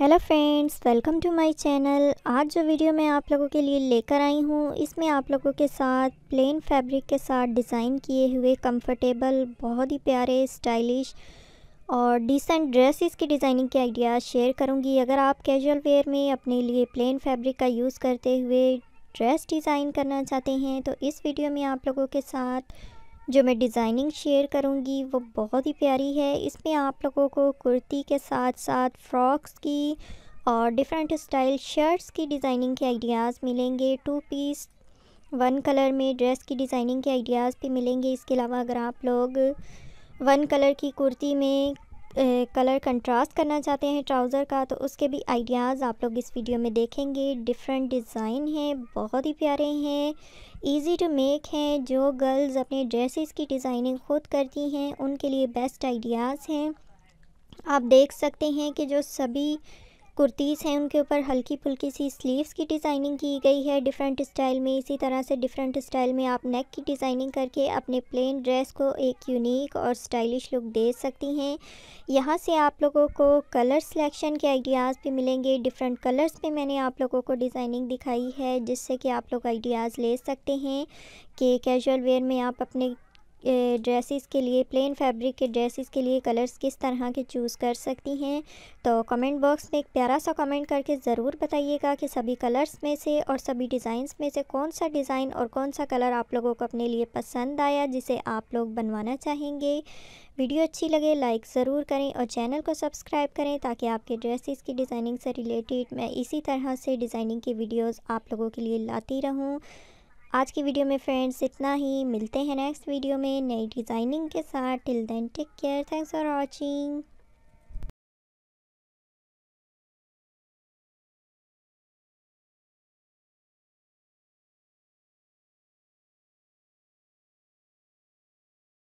Hello friends, welcome to my channel. आज जो video मैं आप लोगों के लिए लेकर आई हूँ, इसमें आप लोगों के साथ प्लेन फैब्रिक के साथ डिज़ाइन किए हुए कंफर्टेबल, बहुत ही प्यारे, स्टाइलिश और डिसेंट ड्रेसेस की डिज़ाइनिंग के आइडियाज़ शेयर करूँगी। अगर आप कैजुअल वेयर में अपने लिए प्लेन फैब्रिक का यूज़ करते हुए ड्रेस डिज़ाइन करना चाहते हैं तो इस वीडियो में आप लोगों के साथ जो मैं डिज़ाइनिंग शेयर करूंगी वो बहुत ही प्यारी है। इसमें आप लोगों को कुर्ती के साथ साथ फ्रॉक्स की और डिफरेंट स्टाइल शर्ट्स की डिज़ाइनिंग के आइडियाज़ मिलेंगे। टू पीस वन कलर में ड्रेस की डिज़ाइनिंग के आइडियाज़ भी मिलेंगे। इसके अलावा अगर आप लोग वन कलर की कुर्ती में कलर कंट्रास्ट करना चाहते हैं ट्राउज़र का तो उसके भी आइडियाज़ आप लोग इस वीडियो में देखेंगे। डिफरेंट डिज़ाइन हैं, बहुत ही प्यारे हैं, इजी टू मेक हैं। जो गर्ल्स अपने ड्रेसेस की डिज़ाइनिंग खुद करती हैं उनके लिए बेस्ट आइडियाज़ हैं। आप देख सकते हैं कि जो सभी कुर्तीज़ हैं उनके ऊपर हल्की फुल्की सी स्लीव्स की डिज़ाइनिंग की गई है डिफरेंट स्टाइल में। इसी तरह से डिफरेंट स्टाइल में आप नेक की डिज़ाइनिंग करके अपने प्लेन ड्रेस को एक यूनिक और स्टाइलिश लुक दे सकती हैं। यहाँ से आप लोगों को कलर सिलेक्शन के आइडियाज़ भी मिलेंगे। डिफरेंट कलर्स पे मैंने आप लोगों को डिज़ाइनिंग दिखाई है जिससे कि आप लोग आइडियाज़ ले सकते हैं कि कैजुअल वेयर में आप अपने ड्रेसेस के लिए, प्लेन फैब्रिक के ड्रेसेस के लिए कलर्स किस तरह के चूज़ कर सकती हैं। तो कमेंट बॉक्स में एक प्यारा सा कमेंट करके ज़रूर बताइएगा कि सभी कलर्स में से और सभी डिज़ाइंस में से कौन सा डिज़ाइन और कौन सा कलर आप लोगों को अपने लिए पसंद आया जिसे आप लोग बनवाना चाहेंगे। वीडियो अच्छी लगे लाइक ज़रूर करें और चैनल को सब्सक्राइब करें ताकि आपके ड्रेसेस की डिज़ाइनिंग से रिलेटेड मैं इसी तरह से डिज़ाइनिंग की वीडियोज़ आप लोगों के लिए लाती रहूँ। आज की वीडियो में फ्रेंड्स इतना ही, मिलते हैं नेक्स्ट वीडियो में नई डिज़ाइनिंग के साथ। Till then take care, thanks for watching.